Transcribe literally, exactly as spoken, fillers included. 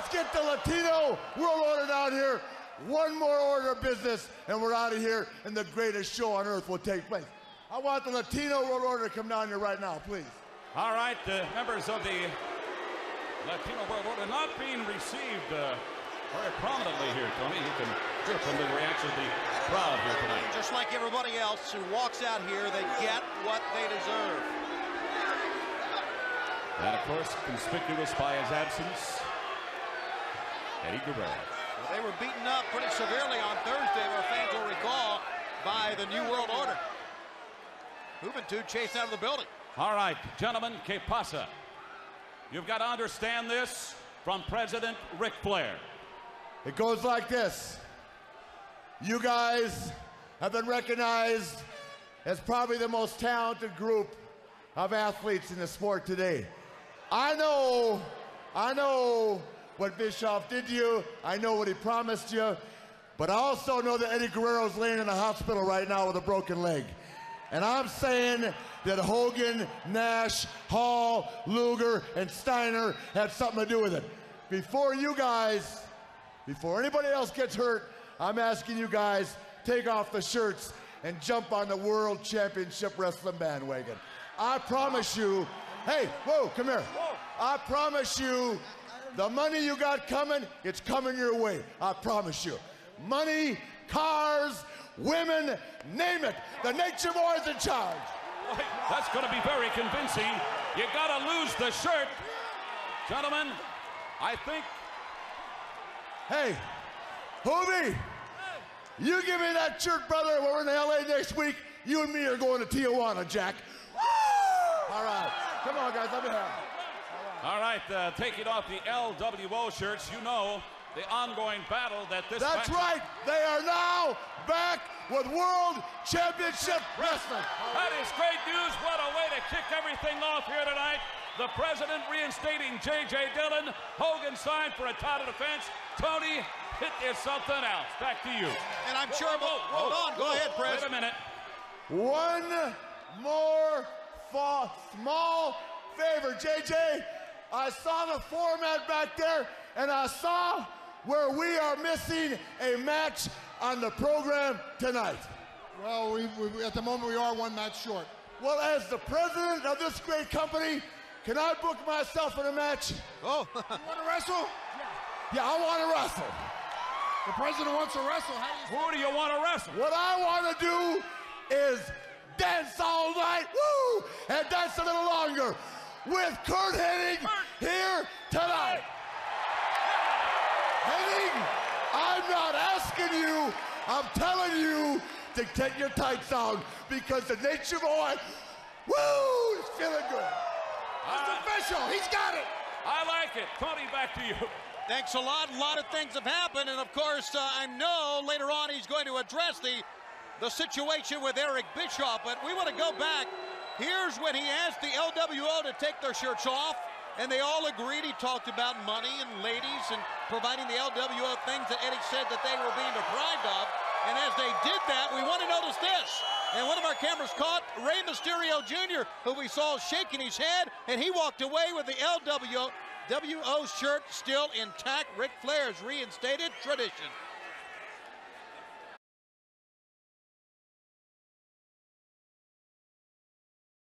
Let's get the Latino World Order down here. One more order of business, and we're out of here, and the greatest show on earth will take place. I want the Latino World Order to come down here right now, please. All right, the members of the Latino World Order not being received uh, very prominently here, Tony. You can hear from the reaction of the crowd here tonight. Just like everybody else who walks out here, they get what they deserve. And, of course, conspicuous by his absence, Eddie Guerrero. Well, they were beaten up pretty severely on Thursday, where fans will recall, by the New World Order. Juventud chased out of the building. All right, gentlemen, que pasa? You've got to understand this from President Ric Flair. It goes like this. You guys have been recognized as probably the most talented group of athletes in the sport today. I know, I know what Bischoff did to you. I know what he promised you. But I also know that Eddie Guerrero's laying in the hospital right now with a broken leg. And I'm saying that Hogan, Nash, Hall, Luger, and Steiner had something to do with it. Before you guys, before anybody else gets hurt, I'm asking you guys, take off the shirts and jump on the World Championship Wrestling bandwagon. I promise you, hey, whoa, come here. I promise you, the money you got coming, it's coming your way. I promise you. Money, cars, women, name it. The nature boy is in charge. That's going to be very convincing. You got to lose the shirt. Gentlemen, I think... Hey, Hoovy, you give me that shirt, brother. We're in L A next week. You and me are going to Tijuana, Jack. Woo! All right. Come on, guys. Let me have it. All right. All right uh, taking off the L W O shirts, you know the ongoing battle that this... That's right. They are now back with World Championship Wrestling. That is great news. What a way to kick everything off here tonight. The president reinstating J J. Dillon. Hogan signed for a title defense. Tony, it is something else. Back to you. And I'm sure... Whoa, whoa, whoa, hold on. Go whoa, ahead, Pres. Wait a minute. One more fa small favor, J J. I saw the format back there, and I saw where we are missing a match on the program tonight. Well, we, we, at the moment, we are one match short. Well, as the president of this great company, can I book myself in a match? Oh. You want to wrestle? Yeah, yeah, I want to wrestle. The president wants to wrestle. How do you... Who do you want to wrestle? What I want to do is dance all night, woo, and dance a little longer with Curt Hennig here tonight. Hennig, I'm not asking you, I'm telling you to take your tights on, because the nature boy, woo, is feeling good. Uh, it's official, he's got it. I like it. Tony, back to you. Thanks a lot. A lot of things have happened, and of course, uh, I know later on he's going to address the, the situation with Eric Bischoff, but we want to go back. Here's when he asked the L W O to take their shirts off, and they all agreed. He talked about money and ladies and providing the L W O things that Eddie said that they were being deprived of. And as they did that, we want to notice this. And one of our cameras caught Rey Mysterio Junior, who we saw shaking his head, and he walked away with the L W O shirt still intact. Ric Flair's reinstated tradition.